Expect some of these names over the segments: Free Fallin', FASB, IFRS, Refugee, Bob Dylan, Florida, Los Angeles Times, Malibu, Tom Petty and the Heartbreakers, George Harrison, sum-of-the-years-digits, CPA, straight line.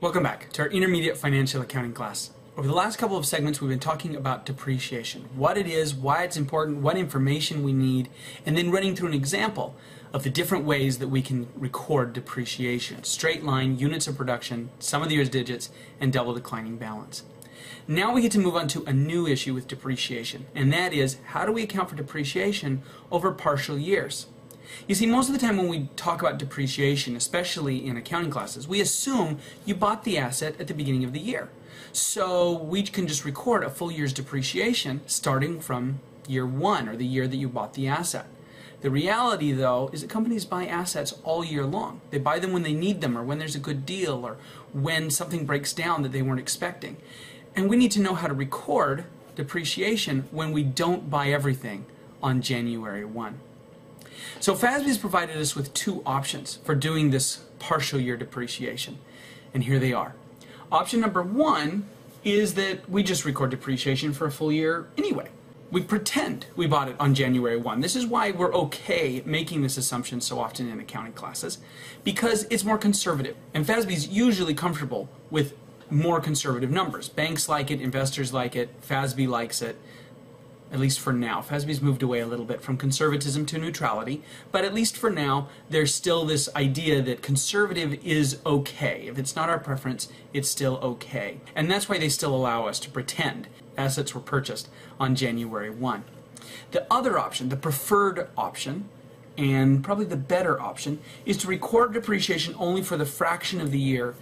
Welcome back to our intermediate financial accounting class. Over the last couple of segments we've been talking about depreciation, what it is, why it's important, what information we need, and then running through an example of the different ways that we can record depreciation: straight line, units of production, sum of the years digits, and double declining balance. Now we get to move on to a new issue with depreciation, and that is, how do we account for depreciation over partial years? You see, most of the time when we talk about depreciation, especially in accounting classes, we assume you bought the asset at the beginning of the year. So we can just record a full year's depreciation starting from year one, or the year that you bought the asset. The reality, though, is that companies buy assets all year long. They buy them when they need them, or when there's a good deal, or when something breaks down that they weren't expecting. And we need to know how to record depreciation when we don't buy everything on January 1. So FASB has provided us with two options for doing this partial year depreciation, and here they are. Option number one is that we just record depreciation for a full year anyway. We pretend we bought it on January 1. This is why we're okay making this assumption so often in accounting classes, because it's more conservative, and FASB is usually comfortable with more conservative numbers. Banks like it, investors like it, FASB likes it. At least for now. FASB's moved away a little bit from conservatism to neutrality, but at least for now there's still this idea that conservative is okay. If it's not our preference, it's still okay. And that's why they still allow us to pretend assets were purchased on January 1. The other option, the preferred option, and probably the better option, is to record depreciation only for the fraction of the year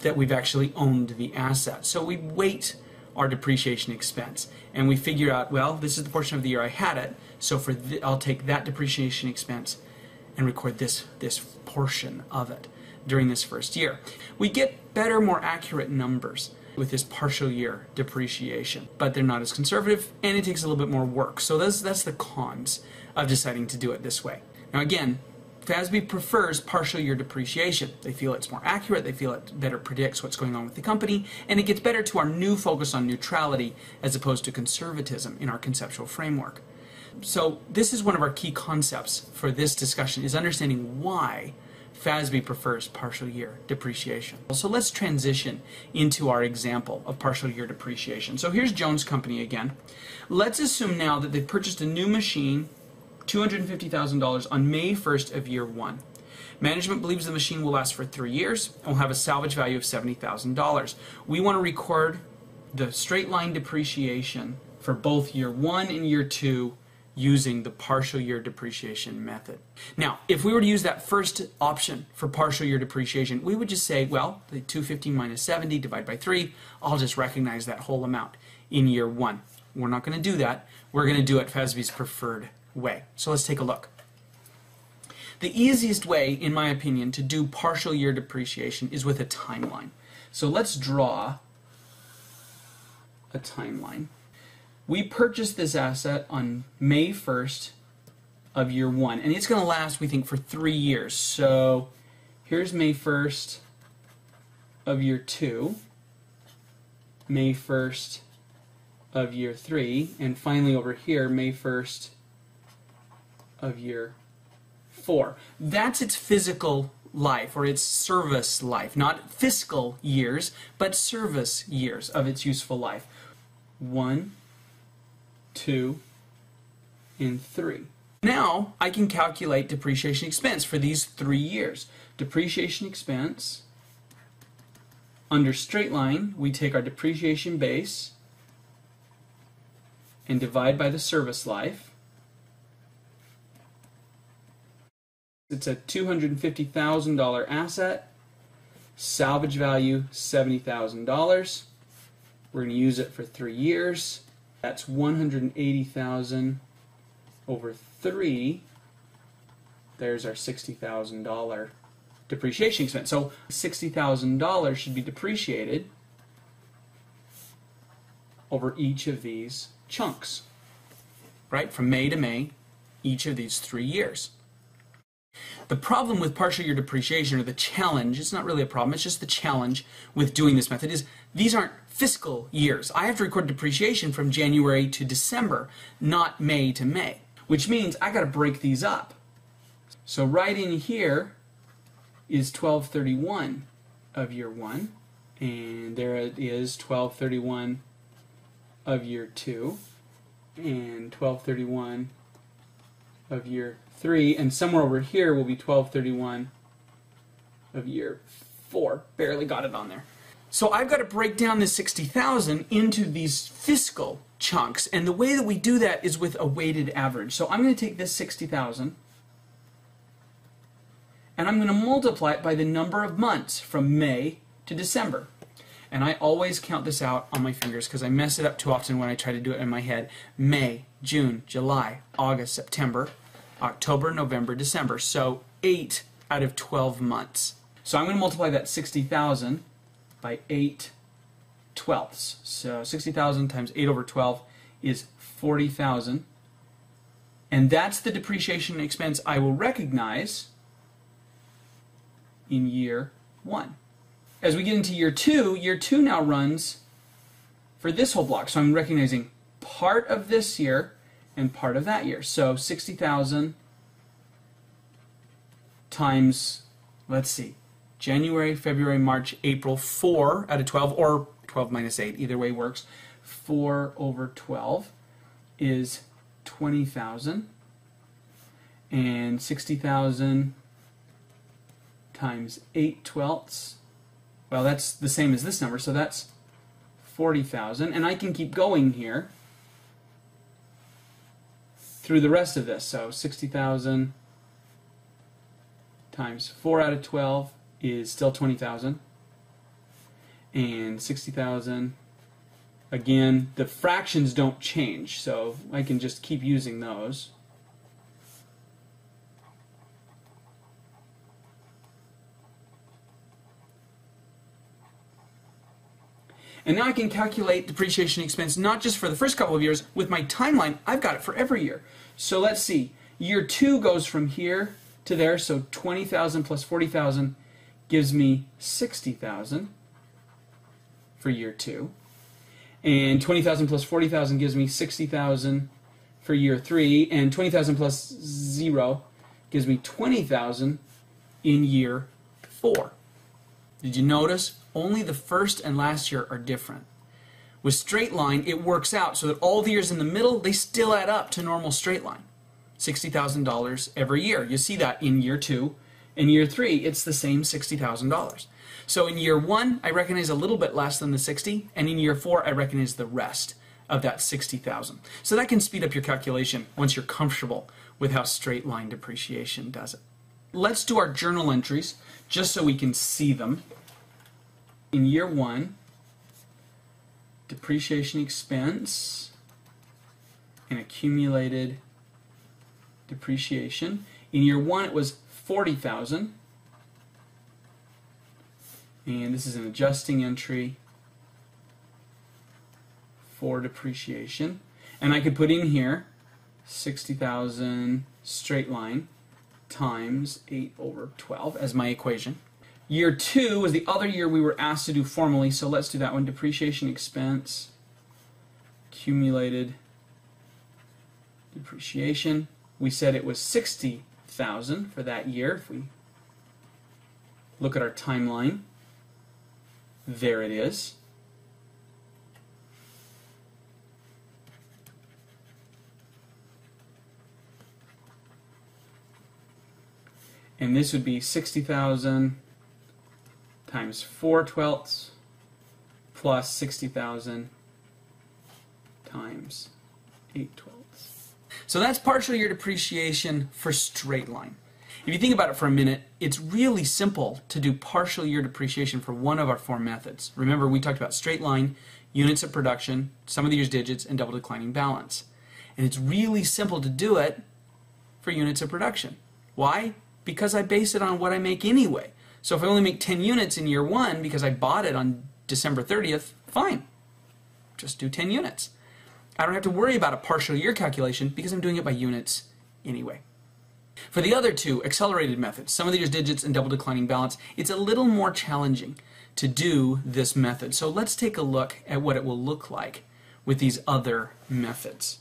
that we've actually owned the asset. So we wait our depreciation expense, and we figure out, well, this is the portion of the year I had it, so for I'll take that depreciation expense and record this portion of it during this first year. We get better, more accurate numbers with this partial year depreciation, but they're not as conservative, and it takes a little bit more work. So that's the cons of deciding to do it this way. Now again, FASB prefers partial year depreciation. They feel it's more accurate, they feel it better predicts what's going on with the company, and it gets better to our new focus on neutrality as opposed to conservatism in our conceptual framework. So this is one of our key concepts for this discussion, is understanding why FASB prefers partial year depreciation. So let's transition into our example of partial year depreciation. So here's Jones Company again. Let's assume now that they've purchased a new machine, $250,000, on May 1st of year 1. Management believes the machine will last for 3 years and will have a salvage value of $70,000. We want to record the straight line depreciation for both year 1 and year 2 using the partial year depreciation method. Now, if we were to use that first option for partial year depreciation, we would just say, well, the 250 minus 70 divided by 3, I'll just recognize that whole amount in year 1. We're not going to do that. We're going to do it FASB's preferred way. So let's take a look. The easiest way, in my opinion, to do partial year depreciation is with a timeline. So let's draw a timeline. We purchased this asset on May 1st of year 1, and it's going to last, we think, for 3 years. So here's May 1st of year 2, May 1st of year 3, and finally over here, May 1st of year 4. That's its physical life, or its service life, not fiscal years, but service years of its useful life. 1, 2, and 3. Now I can calculate depreciation expense for these 3 years. Depreciation expense under straight line, we take our depreciation base and divide by the service life. It's a $250,000 asset, salvage value $70,000. We're going to use it for 3 years. That's $180,000 over 3. There's our $60,000 depreciation expense. So $60,000 should be depreciated over each of these chunks, right? From May to May, each of these 3 years. The problem with partial year depreciation, or the challenge — it's not really a problem, it's just the challenge with doing this method — is these aren't fiscal years. I have to record depreciation from January to December, not May to May, which means I got to break these up. So right in here is 12/31 of year 1, and there it is, 12/31 of year 2 and 12/31 of year 3, and somewhere over here will be 12/31 of year 4. Barely got it on there. So I've got to break down this 60,000 into these fiscal chunks, and the way that we do that is with a weighted average. So I'm going to take this 60,000 and I'm going to multiply it by the number of months from May to December. And I always count this out on my fingers because I mess it up too often when I try to do it in my head. May, June, July, August, September, October, November, December. So 8 out of 12 months. So I'm going to multiply that 60,000 by 8/12. So 60,000 times 8 over 12 is 40,000. And that's the depreciation expense I will recognize in year 1. As we get into year 2 now runs for this whole block. So I'm recognizing part of this year and part of that year. So 60,000 times, let's see, January, February, March, April, 4 out of 12, or 12 minus 8, either way works. 4 over 12 is 20,000, and 60,000 times 8/12, well, that's the same as this number, so that's 40,000, and I can keep going here through the rest of this. So 60,000 times 4 out of 12 is still 20,000, and 60,000, again, the fractions don't change, so I can just keep using those. And now I can calculate depreciation expense not just for the first couple of years. With my timeline, I've got it for every year. So let's see. Year 2 goes from here to there, so 20,000 plus 40,000 gives me 60,000 for year 2. And 20,000 plus 40,000 gives me 60,000 for year 3. And 20,000 plus 0 gives me 20,000 in year 4. Did you notice? Only the first and last year are different. With straight line, it works out so that all the years in the middle, they still add up to normal straight line. $60,000 every year. You see that in year 2. In year 3, it's the same $60,000. So in year 1, I recognize a little bit less than the 60, and in year 4, I recognize the rest of that 60,000. So that can speed up your calculation once you're comfortable with how straight line depreciation does it. Let's do our journal entries just so we can see them. In year 1, depreciation expense and accumulated depreciation. In year 1 it was 40,000, and this is an adjusting entry for depreciation, and I could put in here 60,000 straight line times 8 over 12 as my equation. Year 2 was the other year we were asked to do formally, so let's do that one. Depreciation expense, accumulated depreciation. We said it was 60,000 for that year. If we look at our timeline, there it is. And this would be 60,000 times 4/12 plus 60,000 times 8/12. So that's partial year depreciation for straight line. If you think about it for a minute, it's really simple to do partial year depreciation for one of our four methods. Remember, we talked about straight line, units of production, sum-of-the-years-digits, and double declining balance. And it's really simple to do it for units of production. Why? Because I base it on what I make anyway. So if I only make 10 units in year 1 because I bought it on December 30th, fine. Just do 10 units. I don't have to worry about a partial year calculation because I'm doing it by units anyway. For the other two accelerated methods, sum-of-the-years-digits and double declining balance, it's a little more challenging to do this method. So let's take a look at what it will look like with these other methods.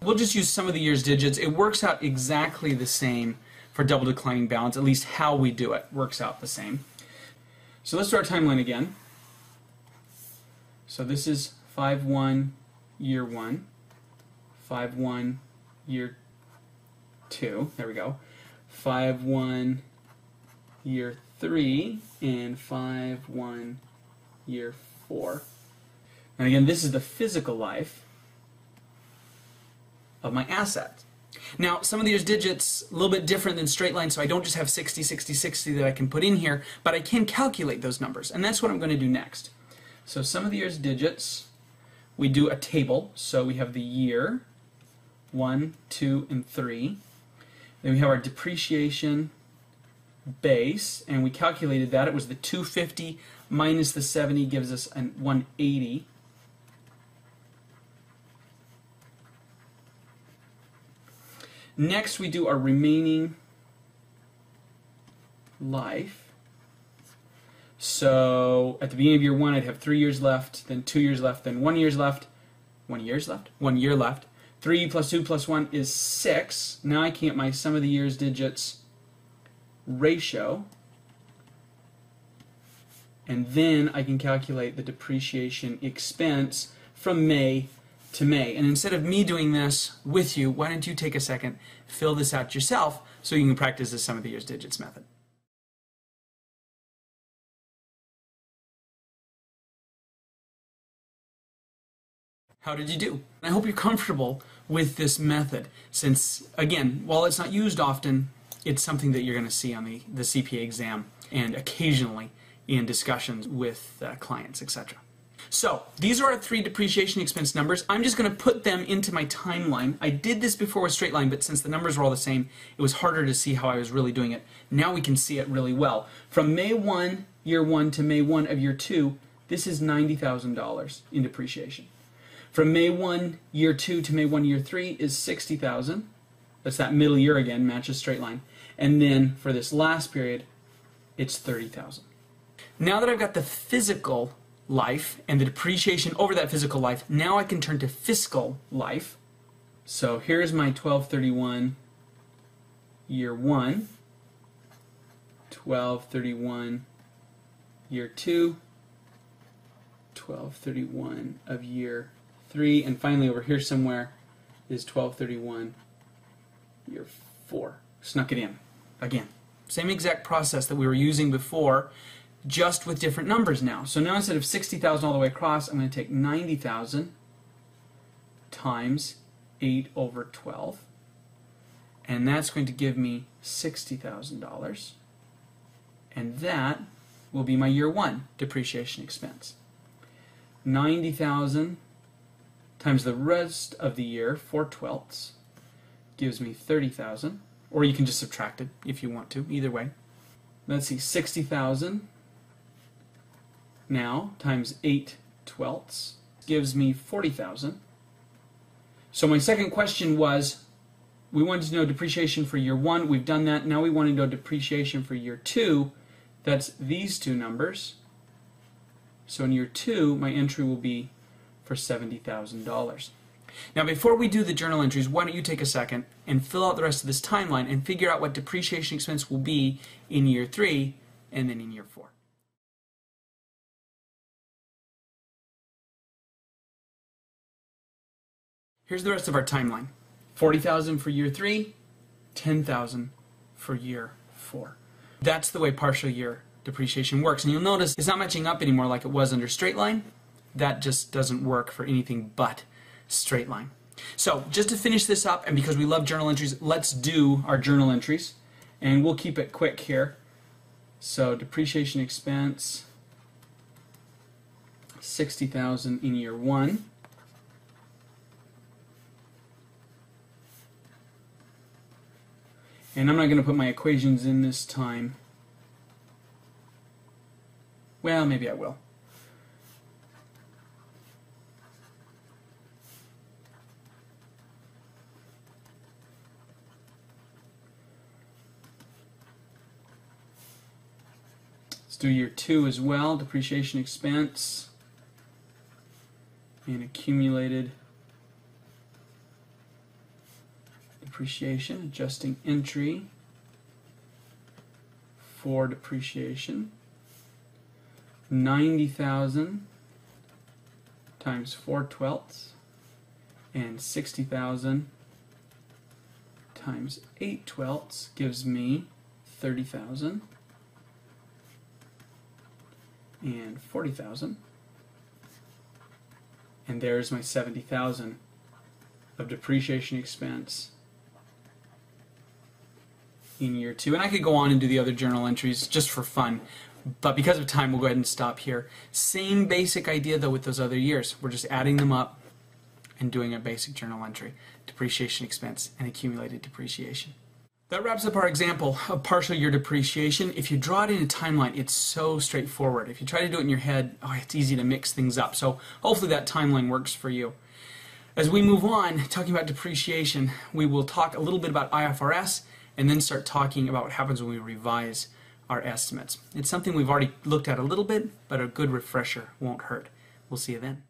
We'll just use sum-of-the-years-digits. It works out exactly the same for double declining balance, at least how we do it works out the same. So let's do our timeline again. So this is 5-1 year 1, 5-1 year 2, there we go, 5-1 year 3, and 5-1 year 4. And again, this is the physical life of my asset. Now, some of these digits a little bit different than straight line, so I don't just have 60, 60, 60 that I can put in here, but I can calculate those numbers, and that's what I'm going to do next. So sum of the years digits, we do a table, so we have the year, 1, 2, and 3. Then we have our depreciation base, and we calculated that. It was the 250 minus the 70 gives us an 180. Next, we do our remaining life. So at the beginning of year 1, I'd have 3 years left, then 2 years left, then 1 year left, 1 year left, 1 year left. 3 plus 2 plus 1 is 6. Now I can get my sum of the years digits ratio, and then I can calculate the depreciation expense from May to May. And instead of me doing this with you, why don't you take a second, fill this out yourself, so you can practice the sum of the years digits method. How did you do? I hope you're comfortable with this method, since, again, while it's not used often, it's something that you're going to see on the CPA exam and occasionally in discussions with clients, etc. So these are our 3 depreciation expense numbers. I'm just going to put them into my timeline. I did this before with straight line, but since the numbers were all the same, it was harder to see how I was really doing it. Now we can see it really well. From May 1, year 1 to May 1 of year 2, this is $90,000 in depreciation. From May 1, year 2 to May 1, year 3 is $60,000. That's that middle year again, matches straight line. And then for this last period, it's $30,000. Now that I've got the physical life and the depreciation over that physical life, now I can turn to fiscal life. So here's my 12/31 year 1, 12/31 year 2, 12/31 of year 3, and finally over here somewhere is 12/31 year 4. Snuck it in again. Same exact process that we were using before, just with different numbers now. So now instead of 60,000 all the way across, I'm going to take 90,000 times 8 over 12, and that's going to give me $60,000, and that will be my year 1 depreciation expense. 90,000 times the rest of the year, 4/12, gives me 30,000, or you can just subtract it if you want to, either way. Let's see, 60,000 now times 8/12 gives me 40,000. So my second question was, we wanted to know depreciation for year 1, we've done that, now we want to know depreciation for year 2, that's these two numbers. So in year 2, my entry will be for $70,000. Now before we do the journal entries, why don't you take a second and fill out the rest of this timeline and figure out what depreciation expense will be in year 3 and then in year 4. Here's the rest of our timeline. 40,000 for year 3, 10,000 for year 4. That's the way partial year depreciation works, and you'll notice it's not matching up anymore like it was under straight line. That just doesn't work for anything but straight line. So just to finish this up, and because we love journal entries, let's do our journal entries, and we'll keep it quick here. So depreciation expense, 60,000 in year 1, and I'm not going to put my equations in this time. Well, maybe I will. Let's do year 2 as well, depreciation expense and accumulated depreciation, adjusting entry for depreciation. 90,000 times 4/12 and 60,000 times 8/12 gives me 30,000 and 40,000. And there's my 70,000 of depreciation expense in year two. And I could go on and do the other journal entries just for fun, but because of time we'll go ahead and stop here. Same basic idea though with those other years. We're just adding them up and doing a basic journal entry. Depreciation expense and accumulated depreciation. That wraps up our example of partial year depreciation. If you draw it in a timeline, it's so straightforward. If you try to do it in your head, it's easy to mix things up. So hopefully that timeline works for you. As we move on, talking about depreciation, we will talk a little bit about IFRS and then start talking about what happens when we revise our estimates. It's something we've already looked at a little bit, but a good refresher won't hurt. We'll see you then.